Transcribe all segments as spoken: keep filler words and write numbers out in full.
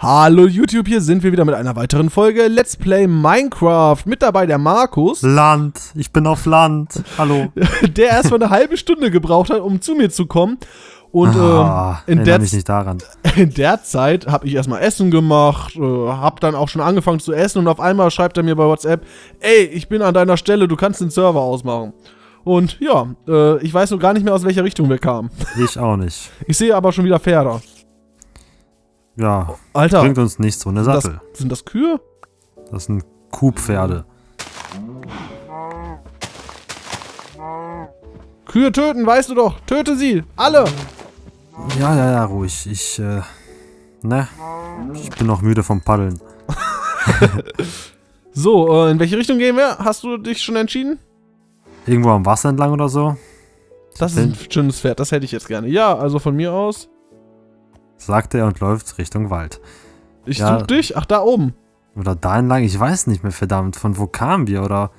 Hallo YouTube, hier sind wir wieder mit einer weiteren Folge Let's Play Minecraft. Mit dabei der Markus. Land, ich bin auf Land. Hallo. Der erstmal eine halbe Stunde gebraucht hat, um zu mir zu kommen. Und ah, ähm, in, der ich nicht daran. in der Zeit habe ich erstmal Essen gemacht, äh, habe dann auch schon angefangen zu essen und auf einmal schreibt er mir bei WhatsApp, ey, ich bin an deiner Stelle, du kannst den Server ausmachen. Und ja, äh, ich weiß noch gar nicht mehr, aus welcher Richtung wir kamen. Ich auch nicht. Ich sehe aber schon wieder Pferde. Ja, Alter, bringt uns nichts ohne Sattel. Das, sind das Kühe? Das sind Kuhpferde. Kühe töten, weißt du doch. Töte sie, alle. Ja, ja, ja, ruhig. Ich, äh, ne? Ich bin noch müde vom Paddeln. So, äh, in welche Richtung gehen wir? Hast du dich schon entschieden? Irgendwo am Wasser entlang oder so? Das ist ein schönes Pferd, das hätte ich jetzt gerne. Ja, also von mir aus. Sagt er und läuft Richtung Wald. Ich ja, such dich? Ach, da oben. Oder da entlang, ich weiß nicht mehr, verdammt. Von wo kamen wir, oder?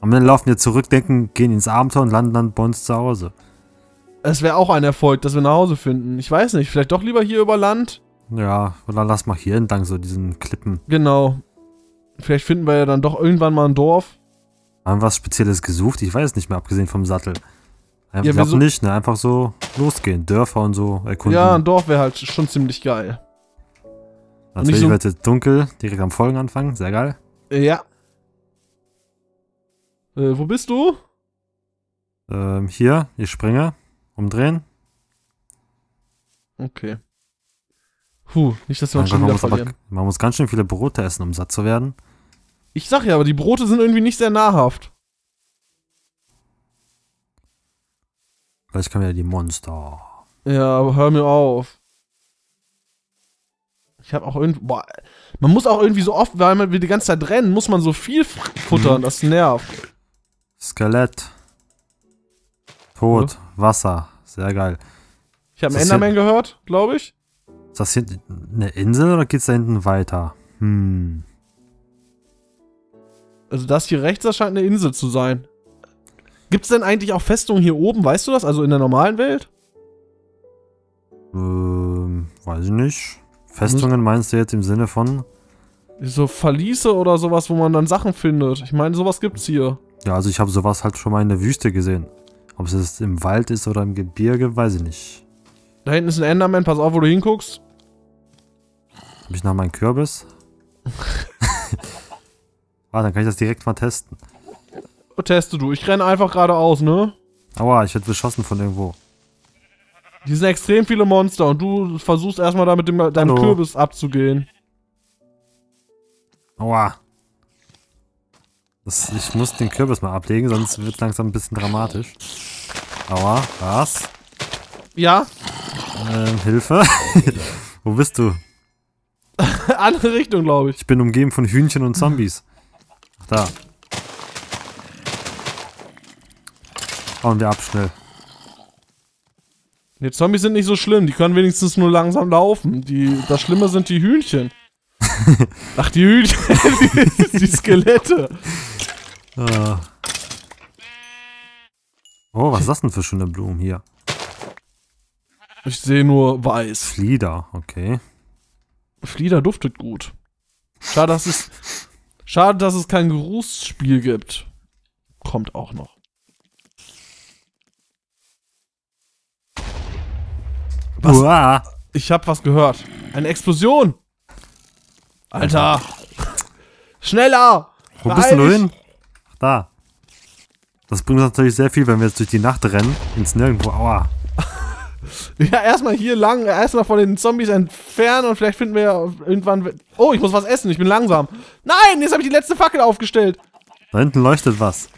Am Ende laufen wir zurück, denken, gehen ins Abenteuer und landen dann bei uns zu Hause. Es wäre auch ein Erfolg, dass wir nach Hause finden. Ich weiß nicht, vielleicht doch lieber hier über Land? Ja, oder lass mal hier entlang, so diesen Klippen. Genau. Vielleicht finden wir ja dann doch irgendwann mal ein Dorf. Haben wir was Spezielles gesucht? Ich weiß nicht mehr, abgesehen vom Sattel. Ich ja, glaube nicht, ne? Einfach so losgehen, Dörfer und so erkunden. Ja, ein Dorf wäre halt schon ziemlich geil. Natürlich so wird es dunkel, direkt am Folgenanfang, sehr geil. Ja. Äh, wo bist du? Ähm, hier, ich springe, umdrehen. Okay. Puh, nicht, dass wir uns schon wieder verlieren. Aber, man muss ganz schön viele Brote essen, um satt zu werden. Ich sag ja, aber die Brote sind irgendwie nicht sehr nahrhaft. Vielleicht kommen ja die Monster. Ja, aber hör mir auf. Ich habe auch irgendwie... Boah, man muss auch irgendwie so oft, weil man die ganze Zeit rennen, muss man so viel futtern, das nervt. Skelett. Tod. Hallo? Wasser. Sehr geil. Ich habe einen Enderman gehört, glaube ich. Ist das hier eine Insel oder geht's da hinten weiter? Hm. Also das hier rechts, das scheint eine Insel zu sein. Gibt es denn eigentlich auch Festungen hier oben? Weißt du das? Also in der normalen Welt? Ähm, weiß ich nicht. Festungen meinst du jetzt im Sinne von? So Verliese oder sowas, wo man dann Sachen findet. Ich meine, sowas gibt's hier. Ja, also ich habe sowas halt schon mal in der Wüste gesehen. Ob es jetzt im Wald ist oder im Gebirge, weiß ich nicht. Da hinten ist ein Enderman, pass auf, wo du hinguckst. Hab ich nach meinem Kürbis? Ah, dann kann ich das direkt mal testen. Teste du. Ich renne einfach geradeaus, ne? Aua, ich werde beschossen von irgendwo. Hier sind extrem viele Monster und du versuchst erstmal da mit dem, deinem Hallo. Kürbis abzugehen. Aua. Das, ich muss den Kürbis mal ablegen, sonst wird es langsam ein bisschen dramatisch. Aua, was? Ja? Ähm, Hilfe. Wo bist du? Andere Richtung, glaube ich. Ich bin umgeben von Hühnchen und Zombies. Ach, da. Hauen wir ab schnell. Die Zombies sind nicht so schlimm, die können wenigstens nur langsam laufen. Die, das Schlimme sind die Hühnchen. Ach, die Hühnchen, die, die Skelette. Ah. Oh, was ist das denn für schöne Blumen hier? Ich sehe nur weiß. Flieder, okay. Flieder duftet gut. Schade, dass es, schade, dass es kein Geruchsspiel gibt. Kommt auch noch. Was? Ich hab was gehört. Eine Explosion! Alter! Schneller! Wo bist du hin? Ach, da. Das bringt uns natürlich sehr viel, wenn wir jetzt durch die Nacht rennen. Ins Nirgendwo. Aua. Ja, erstmal hier lang. Erstmal von den Zombies entfernen und vielleicht finden wir ja irgendwann... Oh, ich muss was essen. Ich bin langsam. Nein! Jetzt habe ich die letzte Fackel aufgestellt. Da hinten leuchtet was.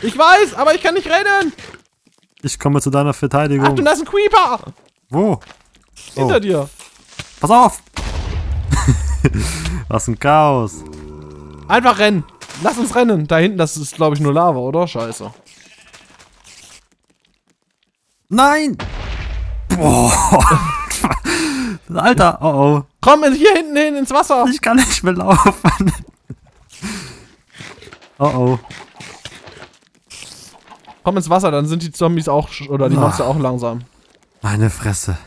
Ich weiß, aber ich kann nicht rennen. Ich komme zu deiner Verteidigung. Ach, du, das ist ein Creeper! Wo? Oh. Hinter dir. Pass auf! Was ein Chaos. Einfach rennen. Lass uns rennen. Da hinten, das ist, glaube ich, nur Lava, oder? Scheiße. Nein! Boah. Alter, oh oh. Komm hier hinten hin, ins Wasser. Ich kann nicht mehr laufen. Oh oh. Komm ins Wasser, dann sind die Zombies auch, oder die Monster auch langsam. Meine Fresse.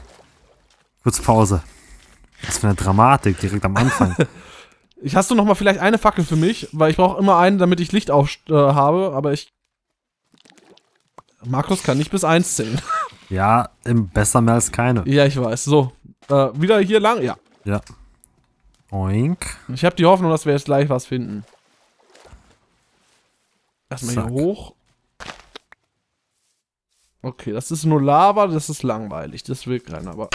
Kurz Pause. Was für eine Dramatik direkt am Anfang. Ich hast du noch mal vielleicht eine Fackel für mich, weil ich brauche immer einen, damit ich Licht auf äh, habe, aber ich... Markus kann nicht bis eins zählen. Ja, besser mehr als keine. Ja, ich weiß. So, äh, wieder hier lang? Ja. Ja. Oink. Ich habe die Hoffnung, dass wir jetzt gleich was finden. Erstmal Zack. Hier hoch. Okay, das ist nur Lava, das ist langweilig. Das will keiner, aber...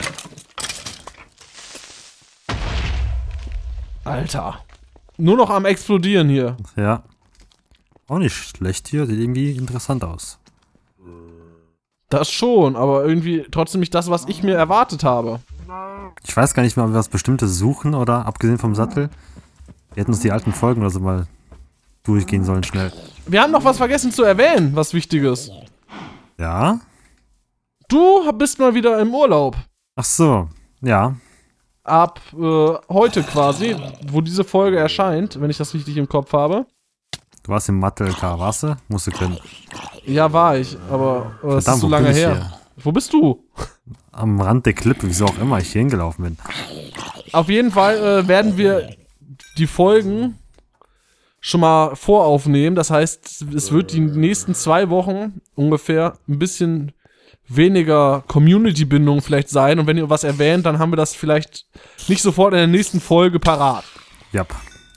Alter. Nur noch am Explodieren hier. Ja. Auch nicht schlecht hier. Sieht irgendwie interessant aus. Das schon, aber irgendwie trotzdem nicht das, was ich mir erwartet habe. Ich weiß gar nicht mehr, ob wir was Bestimmtes suchen, oder? Abgesehen vom Sattel. Wir hätten uns die alten Folgen oder so mal durchgehen sollen, schnell. Wir haben noch was vergessen zu erwähnen, was Wichtiges. Ja? Du bist mal wieder im Urlaub. Ach so, ja. Ab äh, heute quasi, wo diese Folge erscheint, wenn ich das richtig im Kopf habe. Du warst im Matelkarwasser, musst du können. Ja, war ich, aber äh, das ist so lange her. Hier? Wo bist du? Am Rand der Klippe, wieso auch immer ich hier hingelaufen bin. Auf jeden Fall äh, werden wir die Folgen schon mal voraufnehmen. Das heißt, es wird die nächsten zwei Wochen ungefähr ein bisschen... weniger Community-Bindung vielleicht sein. Und wenn ihr was erwähnt, dann haben wir das vielleicht nicht sofort in der nächsten Folge parat. Ja,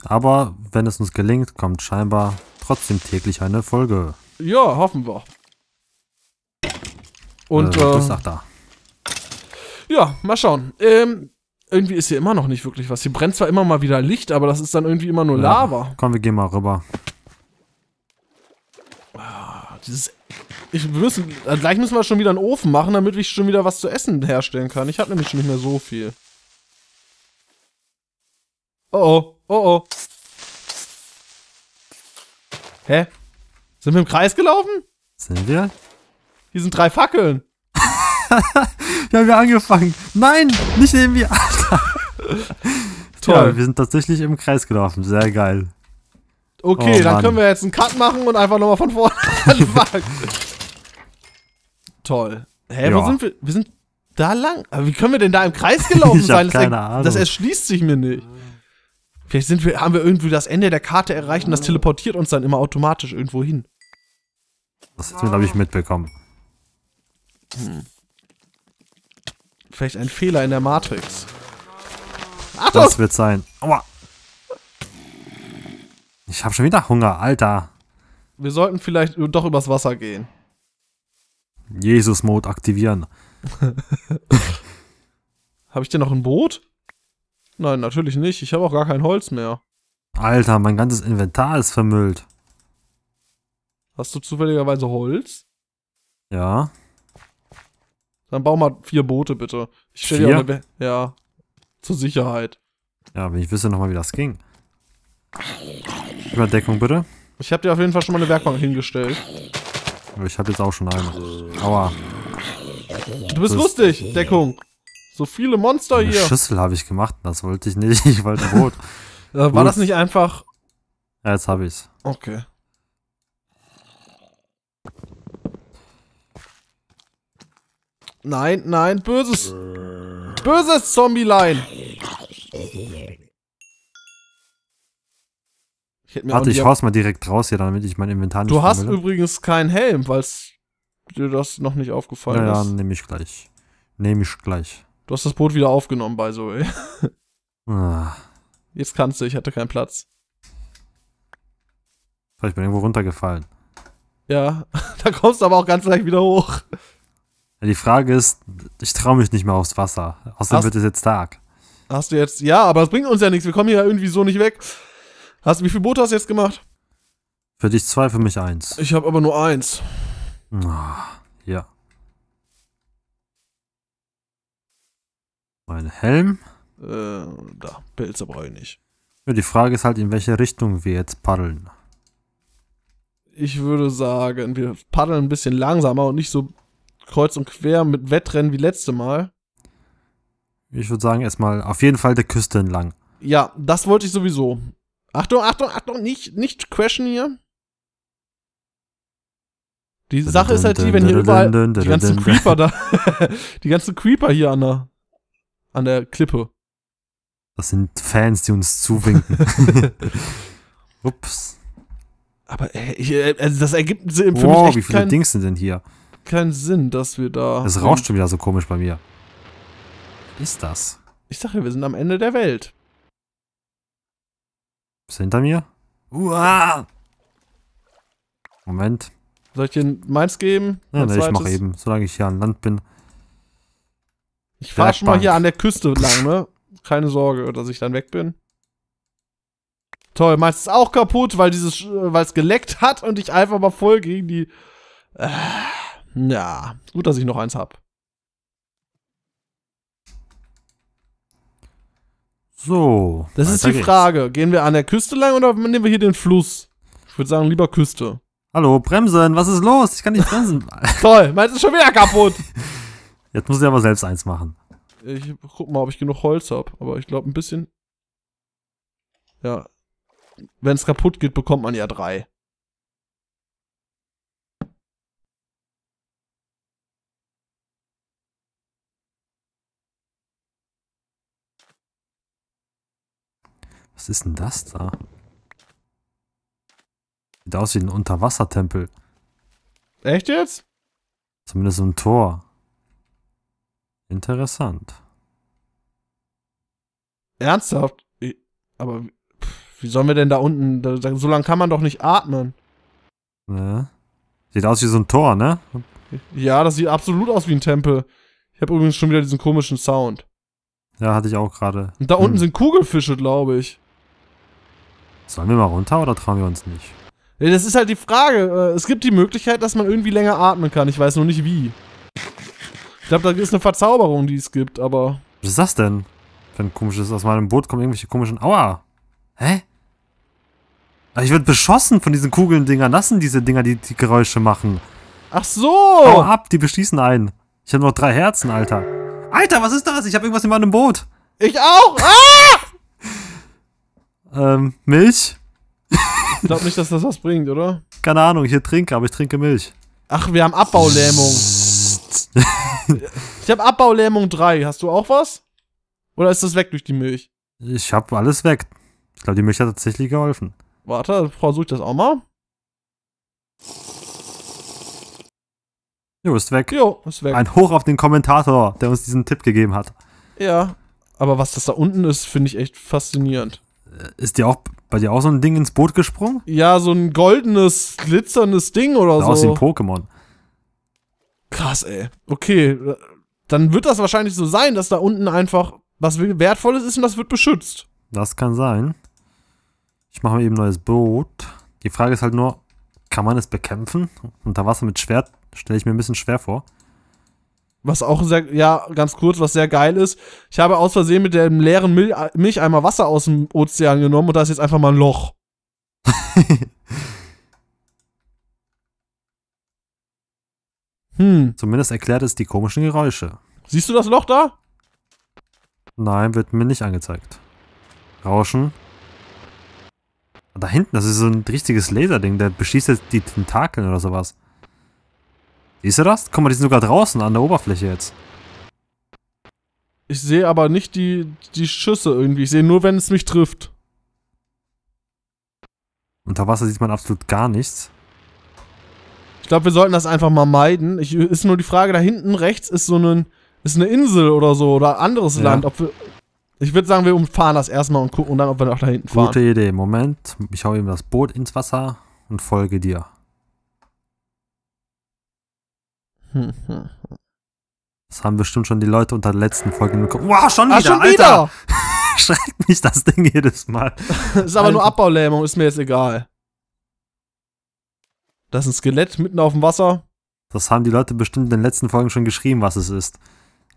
aber wenn es uns gelingt, kommt scheinbar trotzdem täglich eine Folge. Ja, hoffen wir. Und, äh, äh, ist auch da. Ja, mal schauen. Ähm, irgendwie ist hier immer noch nicht wirklich was. Hier brennt zwar immer mal wieder Licht, aber das ist dann irgendwie immer nur ja. Lava. Komm, wir gehen mal rüber. Ah, dieses... Ich müssen, gleich müssen wir schon wieder einen Ofen machen, damit ich schon wieder was zu essen herstellen kann. Ich habe nämlich schon nicht mehr so viel. Oh oh, oh oh. Hä? Sind wir im Kreis gelaufen? Sind wir? Hier sind drei Fackeln. Wir haben ja angefangen. Nein, nicht neben mir. Toll. Ja, wir sind tatsächlich im Kreis gelaufen. Sehr geil. Okay, oh, dann Mann. Können wir jetzt einen Cut machen und einfach nochmal von vorne anfangen. Toll. Hä, ja. Wo sind wir? Wir sind da lang. Aber wie können wir denn da im Kreis gelaufen ich sein? Keine das, er Ahnung. Das erschließt sich mir nicht. Vielleicht sind wir, haben wir irgendwie das Ende der Karte erreicht und das teleportiert uns dann immer automatisch irgendwo hin. Das habe ich mitbekommen. Hm. Vielleicht ein Fehler in der Matrix. Achtung! Das wird sein. Aua. Ich habe schon wieder Hunger, Alter. Wir sollten vielleicht doch übers Wasser gehen. Jesus-Mode aktivieren. Habe ich denn noch ein Boot? Nein, natürlich nicht. Ich habe auch gar kein Holz mehr. Alter, mein ganzes Inventar ist vermüllt. Hast du zufälligerweise Holz? Ja. Dann bau mal vier Boote, bitte. Ich stell dir auch eine Be- ja. Zur Sicherheit. Ja, wenn ich wüsste nochmal, wie das ging. Überdeckung bitte. Ich habe dir auf jeden Fall schon mal eine Werkbank hingestellt. Ich habe jetzt auch schon eine. Aua. Du bist das lustig, Deckung. So viele Monster eine hier. Schüssel habe ich gemacht, das wollte ich nicht. Ich wollte ein Boot. War Uff. Das nicht einfach? Ja, jetzt habe ich's. Okay. Nein, nein, böses. Böses Zombie-Line. Ich Warte, ich hau's mal direkt raus hier, damit ich mein Inventar nicht... Du hast vermelde. Übrigens keinen Helm, weil dir das noch nicht aufgefallen naja, ist. Ja, nehme ich gleich. Nehme ich gleich. Du hast das Boot wieder aufgenommen bei Zoe. Ah. Jetzt kannst du, ich hatte keinen Platz. Ich bin irgendwo runtergefallen. Ja, da kommst du aber auch ganz leicht wieder hoch. Ja, die Frage ist, ich traue mich nicht mehr aufs Wasser. Außerdem hast, wird es jetzt Tag. Hast du jetzt... Ja, aber es bringt uns ja nichts. Wir kommen hier irgendwie so nicht weg. Hast du, wie viel Boote hast du jetzt gemacht? Für dich zwei, für mich eins. Ich habe aber nur eins. Ja. Mein Helm. Äh, da, Pilze brauche ich nicht. Ja, die Frage ist halt, in welche Richtung wir jetzt paddeln. Ich würde sagen, wir paddeln ein bisschen langsamer und nicht so kreuz und quer mit Wettrennen wie letzte Mal. Ich würde sagen, erstmal auf jeden Fall der Küste entlang. Ja, das wollte ich sowieso. Achtung, Achtung, Achtung, nicht, nicht crashen hier. Die Sache ist halt die, wenn hier überall die ganzen Creeper da, die ganzen Creeper hier an der, an der Klippe. Das sind Fans, die uns zuwinken. Ups. Aber ey, ich, also das ergibt für wow, mich echt wie viele kein, Dings sind denn hier? Keinen Sinn, dass wir da... Es rauscht schon wieder so komisch bei mir. Was ist das? Ich sag ja, wir sind am Ende der Welt. Ist hinter mir? Uah! Moment. Soll ich dir meins geben? Ja, nee, ich mach eben, solange ich hier an Land bin. Ich fahr schon mal hier an der Küste lang, ne? Keine Sorge, dass ich dann weg bin. Toll, meins ist auch kaputt, weil dieses, weil es geleckt hat und ich einfach mal voll gegen die... Äh, ja, gut, dass ich noch eins hab. So. Das ist die Frage. Gehen wir an der Küste lang oder nehmen wir hier den Fluss? Ich würde sagen, lieber Küste. Hallo, bremsen, was ist los? Ich kann nicht bremsen. Toll, meins ist schon wieder kaputt. Jetzt muss ich aber selbst eins machen. Ich guck mal, ob ich genug Holz habe. Aber ich glaube, ein bisschen... Ja. Wenn es kaputt geht, bekommt man ja drei. Was ist denn das da? Sieht aus wie ein Unterwassertempel. Echt jetzt? Zumindest so ein Tor. Interessant. Ernsthaft? Aber pff, wie sollen wir denn da unten? Da, so lange kann man doch nicht atmen. Ne? Sieht aus wie so ein Tor, ne? Ja, das sieht absolut aus wie ein Tempel. Ich habe übrigens schon wieder diesen komischen Sound. Ja, hatte ich auch gerade. Und da hm. unten sind Kugelfische, glaube ich. Sollen wir mal runter oder trauen wir uns nicht? Ja, das ist halt die Frage. Es gibt die Möglichkeit, dass man irgendwie länger atmen kann. Ich weiß nur nicht wie. Ich glaube, da ist eine Verzauberung, die es gibt, aber... Was ist das denn? Wenn ein komisches... Aus meinem Boot kommen irgendwelche komischen... Aua! Hä? Ich werde beschossen von diesen Kugeln-Dingern. Das sind diese Dinger, die die Geräusche machen. Ach so! Hau ab, die beschießen einen. Ich habe noch drei Herzen, Alter. Alter, was ist das? Ich habe irgendwas in meinem Boot. Ich auch! Ah! ähm, Milch? Ich glaube nicht, dass das was bringt, oder? Keine Ahnung, ich hier trinke, aber ich trinke Milch. Ach, wir haben Abbaulähmung. Ich habe Abbaulähmung drei. Hast du auch was? Oder ist das weg durch die Milch? Ich habe alles weg. Ich glaube, die Milch hat tatsächlich geholfen. Warte, versuche ich das auch mal. Jo, ist weg. Jo, ist weg. Ein Hoch auf den Kommentator, der uns diesen Tipp gegeben hat. Ja, aber was das da unten ist, finde ich echt faszinierend. Ist dir auch bei dir auch so ein Ding ins Boot gesprungen? Ja, so ein goldenes, glitzerndes Ding oder so. Aus dem Pokémon. Krass, ey. Okay, dann wird das wahrscheinlich so sein, dass da unten einfach was Wertvolles ist und das wird beschützt. Das kann sein. Ich mache mir eben ein neues Boot. Die Frage ist halt nur, kann man es bekämpfen? Unter Wasser mit Schwert stelle ich mir ein bisschen schwer vor. Was auch sehr, ja, ganz kurz, was sehr geil ist. Ich habe aus Versehen mit dem leeren Mil Milcheimer Wasser aus dem Ozean genommen und da ist jetzt einfach mal ein Loch. Hm. Zumindest erklärt es die komischen Geräusche. Siehst du das Loch da? Nein, wird mir nicht angezeigt. Rauschen. Da hinten, das ist so ein richtiges Laserding, der beschießt jetzt die Tentakeln oder sowas. Siehst du das? Guck mal, die sind sogar draußen an der Oberfläche jetzt. Ich sehe aber nicht die, die Schüsse irgendwie. Ich sehe nur, wenn es mich trifft. Unter Wasser sieht man absolut gar nichts. Ich glaube, wir sollten das einfach mal meiden. Ich, ist nur die Frage, da hinten rechts ist so ein, ist eine Insel oder so oder anderes ja. Land. Ob wir, ich würde sagen, wir umfahren das erstmal und gucken und dann, ob wir noch da hinten fahren. Gute Idee. Moment, ich hau eben das Boot ins Wasser und folge dir. Das haben bestimmt schon die Leute unter der letzten Folge bekommen. Wow, schon wieder, ah, schon wieder. Alter! Schreckt mich das Ding jedes Mal. Das ist aber Alter. Nur Abbaulähmung, ist mir jetzt egal. Das ist ein Skelett mitten auf dem Wasser. Das haben die Leute bestimmt in den letzten Folgen schon geschrieben, was es ist.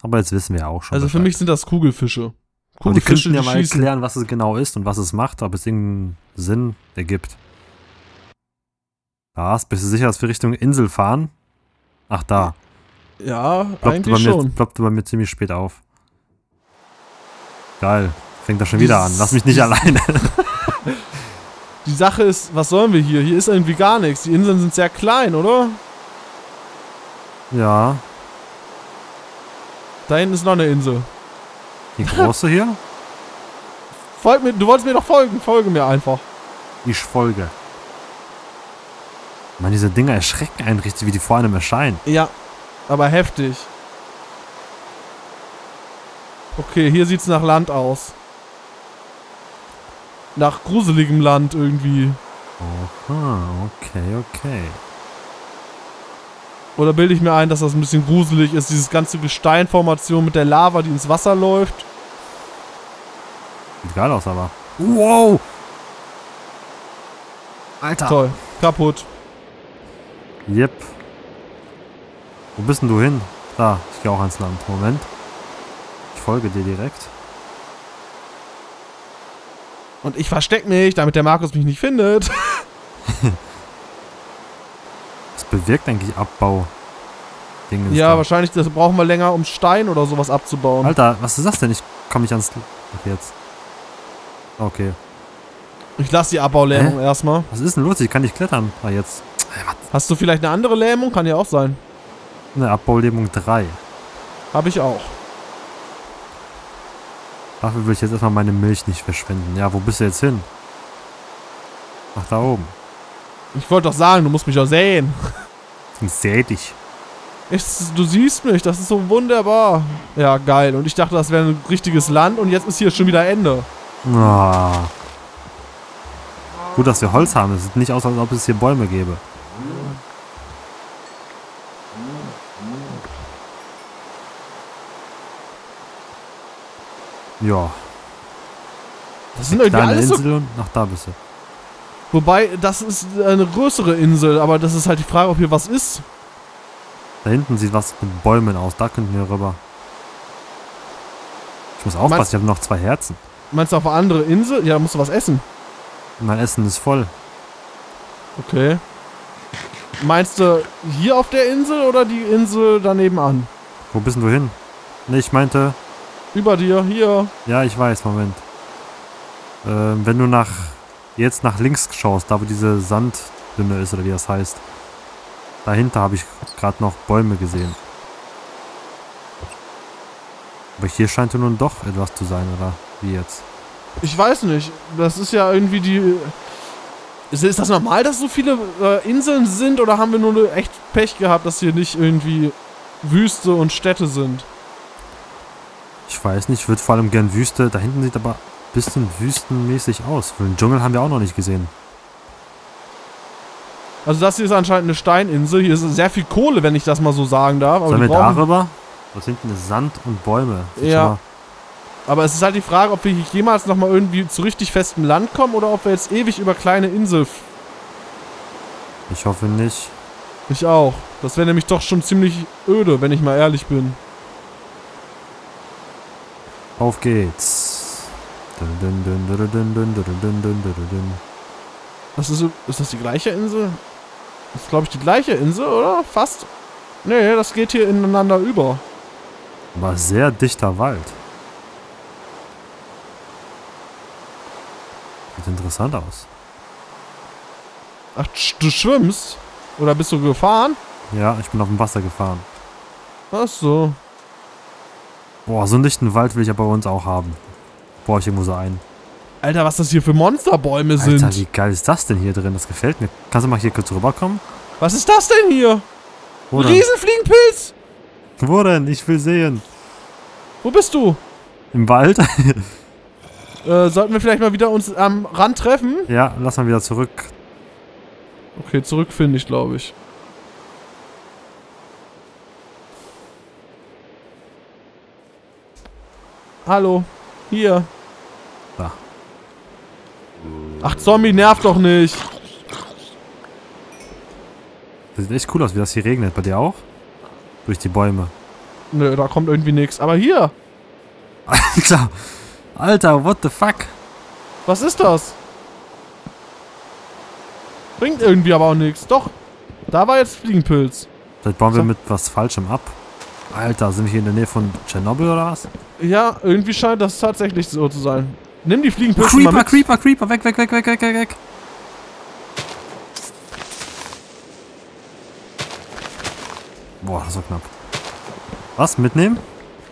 Aber jetzt wissen wir ja auch schon. Also Bescheid. Für mich sind das Kugelfische. Kugelfische, die, die ja mal schießen. Erklären, was es genau ist und was es macht, ob es irgendeinen Sinn ergibt. Ja, bist du sicher, dass wir Richtung Insel fahren? Ach, da. Ja, ploppte eigentlich bei mir, schon. Ploppte bei mir ziemlich spät auf. Geil. Fängt das schon wieder an. Lass mich nicht alleine. Die Sache ist, was sollen wir hier? Hier ist irgendwie gar nichts. Die Inseln sind sehr klein, oder? Ja. Da hinten ist noch eine Insel. Die große hier? Folg mir, du wolltest mir doch folgen. Folge mir einfach. Ich folge. Man, diese Dinger erschrecken einen richtig, wie die vor einem erscheinen. Ja, aber heftig. Okay, hier sieht's nach Land aus. Nach gruseligem Land irgendwie. Aha, okay, okay. Oder bilde ich mir ein, dass das ein bisschen gruselig ist, dieses ganze Gesteinformation mit der Lava, die ins Wasser läuft. Sieht geil aus, aber. Wow! Alter! Toll, kaputt. Yep. Wo bist denn du hin? Da, ich gehe auch ans Land. Moment. Ich folge dir direkt. Und ich verstecke mich, damit der Markus mich nicht findet. Was bewirkt eigentlich Abbau? Ja, da. Wahrscheinlich das brauchen wir länger, um Stein oder sowas abzubauen. Alter, was ist das denn? Ich komme nicht ans... Okay, jetzt. Okay. Ich lasse die Abbaulähmung Hä? erstmal. Was ist denn los? Ich kann nicht klettern. Ah, jetzt. Hast du vielleicht eine andere Lähmung? Kann ja auch sein. Eine Abbaulähmung drei. Habe ich auch. Dafür will ich jetzt erstmal meine Milch nicht verschwenden. Ja, wo bist du jetzt hin? Ach, da oben. Ich wollte doch sagen, du musst mich doch sehen. Ich seh dich. Ich, du siehst mich, das ist so wunderbar. Ja, geil. Und ich dachte, das wäre ein richtiges Land und jetzt ist hier schon wieder Ende. Oh. Gut, dass wir Holz haben. Es sieht nicht aus, als ob es hier Bäume gäbe. Ja. Das sind irgendwie alles so... Insel und nach da bist du. Wobei, das ist eine größere Insel, aber das ist halt die Frage, ob hier was ist. Da hinten sieht was mit Bäumen aus, da könnten wir rüber. Ich muss aufpassen, meinst, ich habe noch zwei Herzen. Meinst du auf eine andere Insel? Ja, da musst du was essen. Mein Essen ist voll. Okay. Meinst du hier auf der Insel oder die Insel daneben an? Wo bist denn du hin? Ne, ich meinte... Über dir, hier. Ja, ich weiß, Moment. Ähm, wenn du nach... Jetzt nach links schaust, da wo diese Sanddünne ist, oder wie das heißt. Dahinter habe ich gerade noch Bäume gesehen. Aber hier scheint ja nun doch etwas zu sein, oder? Wie jetzt? Ich weiß nicht. Das ist ja irgendwie die... Ist, ist das normal, dass so viele äh, Inseln sind? Oder haben wir nur echt Pech gehabt, dass hier nicht irgendwie Wüste und Städte sind? Ich weiß nicht, ich würde vor allem gern Wüste. Da hinten sieht aber ein bisschen wüstenmäßig aus. Für den Dschungel haben wir auch noch nicht gesehen. Also das hier ist anscheinend eine Steininsel. Hier ist sehr viel Kohle, wenn ich das mal so sagen darf. Aber sollen wir da rüber? Das hinten ist Sand und Bäume. Ja. Aber es ist halt die Frage, ob wir hier jemals nochmal irgendwie zu richtig festem Land kommen oder ob wir jetzt ewig über kleine Insel... Ich hoffe nicht. Ich auch. Das wäre nämlich doch schon ziemlich öde, wenn ich mal ehrlich bin. Auf geht's. Das ist, ist das die gleiche Insel? Das ist, glaube ich, die gleiche Insel, oder? Fast. Nee, das geht hier ineinander über. Aber sehr dichter Wald. Sieht interessant aus. Ach, du schwimmst? Oder bist du gefahren? Ja, ich bin auf dem Wasser gefahren. Ach so. Boah, so einen dichten Wald will ich aber bei uns auch haben. Boah, ich irgendwo so einen. Alter, was das hier für Monsterbäume sind. Alter, wie geil ist das denn hier drin? Das gefällt mir. Kannst du mal hier kurz rüberkommen? Was ist das denn hier? Wo denn? Riesenfliegenpilz! Wo denn? Ich will sehen. Wo bist du? Im Wald. äh, sollten wir vielleicht mal wieder uns am Rand treffen? Ja, lass mal wieder zurück. Okay, zurück finde ich, glaube ich. Hallo, hier. Da. Ach, Zombie nervt doch nicht. Das sieht echt cool aus, wie das hier regnet. Bei dir auch? Durch die Bäume. Nö, da kommt irgendwie nichts. Aber hier. Alter. Alter, what the fuck? Was ist das? Bringt irgendwie aber auch nichts. Doch. Da war jetzt Fliegenpilz. Vielleicht bauen wir mit was Falschem ab. Alter, sind wir hier in der Nähe von Tschernobyl oder was? Ja, irgendwie scheint das tatsächlich so zu sein. Nimm die Fliegenpilze mal mit. Creeper, Creeper, Creeper, weg, weg, weg, weg, weg, weg, weg. Boah, das war knapp. Was, mitnehmen?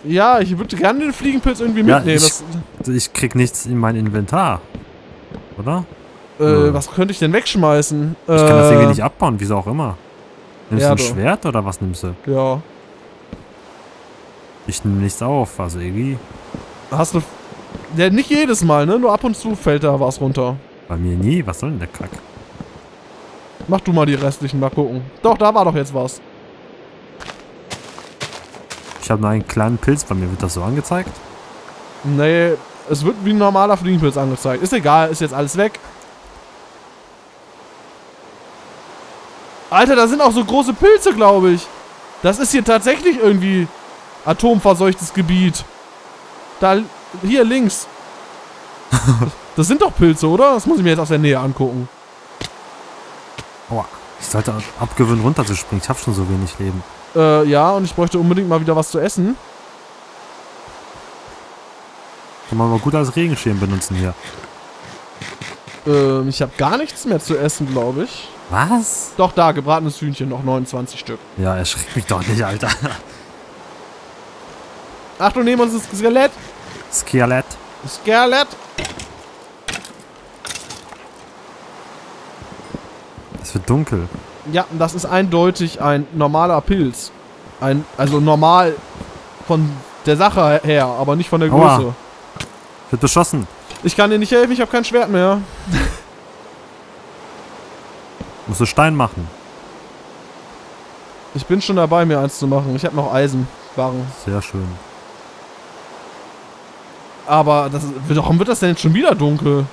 Ja, ich würde gerne den Fliegenpilz irgendwie ja, mitnehmen. Ich, ich krieg nichts in mein Inventar. Oder? Äh, ja. Was könnte ich denn wegschmeißen? Ich äh, kann das irgendwie nicht abbauen, wieso auch immer. Nimmst ja, du ein doch. Schwert oder was nimmst du? Ja. Ich nehme nichts auf, also irgendwie. Hast du. Ja, nicht jedes Mal, ne? Nur ab und zu fällt da was runter. Bei mir nie, was soll denn der Kack? Mach du mal die restlichen, mal gucken. Doch, da war doch jetzt was. Ich habe nur einen kleinen Pilz, bei mir wird das so angezeigt? Nee, es wird wie ein normaler Fliegenpilz angezeigt. Ist egal, ist jetzt alles weg. Alter, da sind auch so große Pilze, glaube ich. Das ist hier tatsächlich irgendwie atomverseuchtes Gebiet. Da, hier links. Das sind doch Pilze, oder? Das muss ich mir jetzt aus der Nähe angucken. Aua, ich sollte abgewöhnen, runterzuspringen. Ich habe schon so wenig Leben. Äh, ja, und ich bräuchte unbedingt mal wieder was zu essen. Kann man mal gut als Regenschirm benutzen hier. Ähm, ich habe gar nichts mehr zu essen, glaube ich. Was? Doch, da, gebratenes Hühnchen, noch neunundzwanzig Stück. Ja, erschreckt mich doch nicht, Alter. Achtung, nehmen wir uns das Skelett. Skelett. Skelett. Es wird dunkel. Ja, das ist eindeutig ein normaler Pilz. Ein, also normal von der Sache her, aber nicht von der Größe. Aua. Ich werd beschossen. Ich kann dir nicht helfen, ich habe kein Schwert mehr. Musst du Stein machen. Ich bin schon dabei, mir eins zu machen. Ich habe noch Eisenbarren. Sehr schön. Aber das, warum wird das denn jetzt schon wieder dunkel?